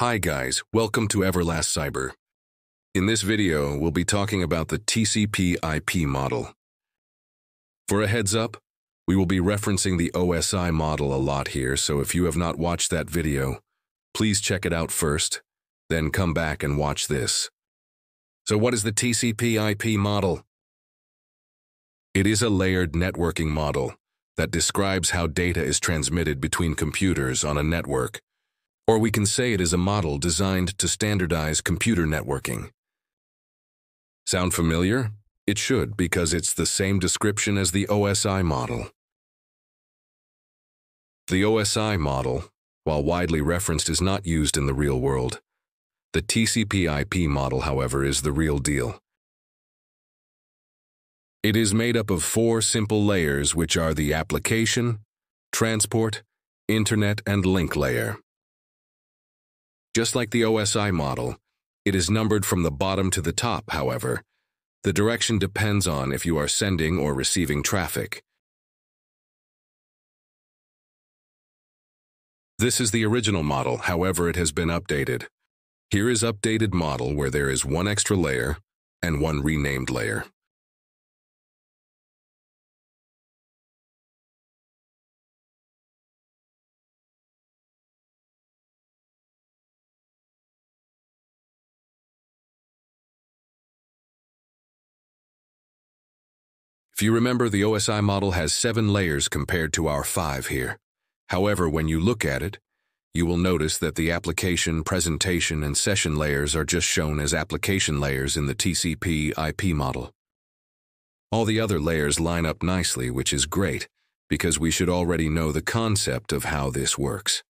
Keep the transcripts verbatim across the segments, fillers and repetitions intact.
Hi guys, welcome to EverlastCyber. In this video, we'll be talking about the T C P I P model. For a heads up, we will be referencing the O S I model a lot here, so if you have not watched that video, please check it out first, then come back and watch this. So what is the T C P I P model? It is a layered networking model that describes how data is transmitted between computers on a network. Or we can say it is a model designed to standardize computer networking. Sound familiar? It should, because it's the same description as the O S I model. The O S I model, while widely referenced, is not used in the real world. The T C P I P model, however, is the real deal. It is made up of four simple layers, which are the application, transport, internet, and link layer. Just like the O S I model, it is numbered from the bottom to the top, however. The direction depends on if you are sending or receiving traffic. This is the original model, however, it has been updated. Here is updated model where there is one extra layer and one renamed layer. If you remember, the O S I model has seven layers compared to our five here. However, when you look at it, you will notice that the application, presentation, and session layers are just shown as application layers in the T C P I P model. All the other layers line up nicely, which is great, because we should already know the concept of how this works.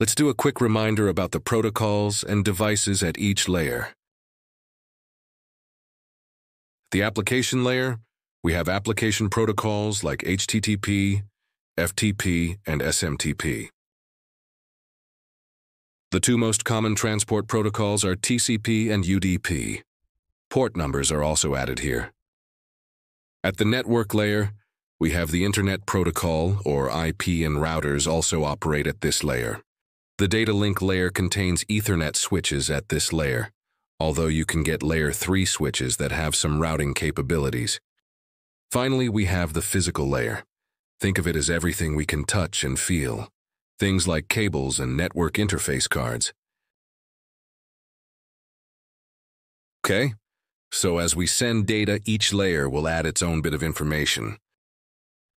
Let's do a quick reminder about the protocols and devices at each layer. The application layer, we have application protocols like H T T P, F T P, and S M T P. The two most common transport protocols are T C P and U D P. Port numbers are also added here. At the network layer, we have the Internet Protocol, or I P, and routers also operate at this layer. The data link layer contains Ethernet switches at this layer, although you can get layer three switches that have some routing capabilities. Finally, we have the physical layer. Think of it as everything we can touch and feel, things like cables and network interface cards. Okay, so as we send data, each layer will add its own bit of information.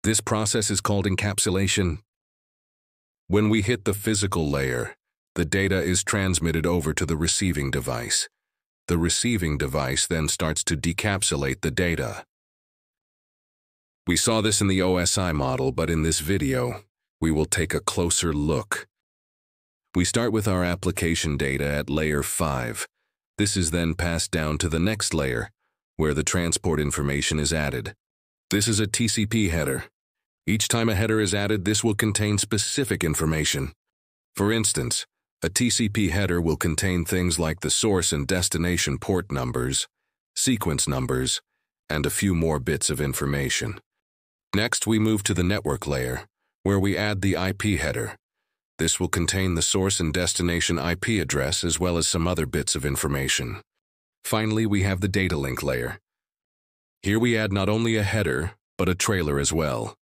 This process is called encapsulation. When we hit the physical layer, the data is transmitted over to the receiving device. The receiving device then starts to decapsulate the data. We saw this in the O S I model, but in this video, we will take a closer look. We start with our application data at layer five. This is then passed down to the next layer, where the transport information is added. This is a T C P header. Each time a header is added, this will contain specific information. For instance, a T C P header will contain things like the source and destination port numbers, sequence numbers, and a few more bits of information. Next, we move to the network layer, where we add the I P header. This will contain the source and destination I P address as well as some other bits of information. Finally, we have the data link layer. Here we add not only a header, but a trailer as well.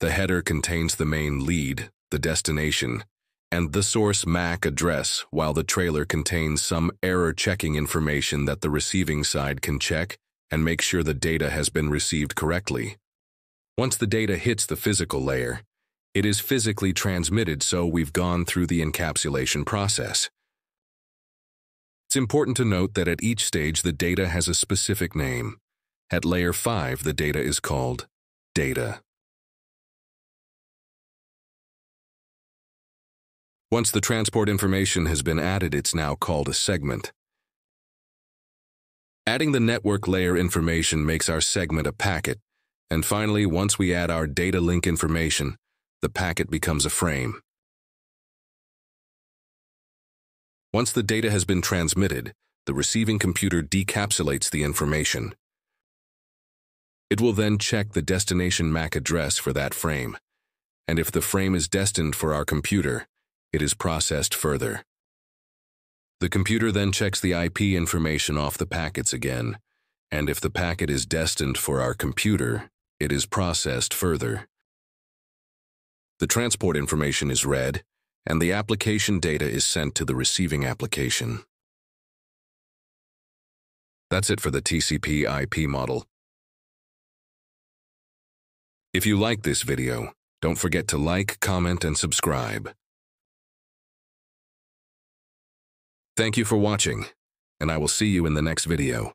The header contains the main lead, the destination, and the source M A C address, while the trailer contains some error checking information that the receiving side can check and make sure the data has been received correctly. Once the data hits the physical layer, it is physically transmitted, so we've gone through the encapsulation process. It's important to note that at each stage the data has a specific name. At layer five, the data is called data. Once the transport information has been added, it's now called a segment. Adding the network layer information makes our segment a packet, and finally, once we add our data link information, the packet becomes a frame. Once the data has been transmitted, the receiving computer decapsulates the information. It will then check the destination M A C address for that frame, and if the frame is destined for our computer, it is processed further. The computer then checks the I P information off the packets again, and if the packet is destined for our computer, it is processed further. The transport information is read, and the application data is sent to the receiving application. That's it for the T C P I P model. If you like this video, don't forget to like, comment, and subscribe. Thank you for watching, and I will see you in the next video.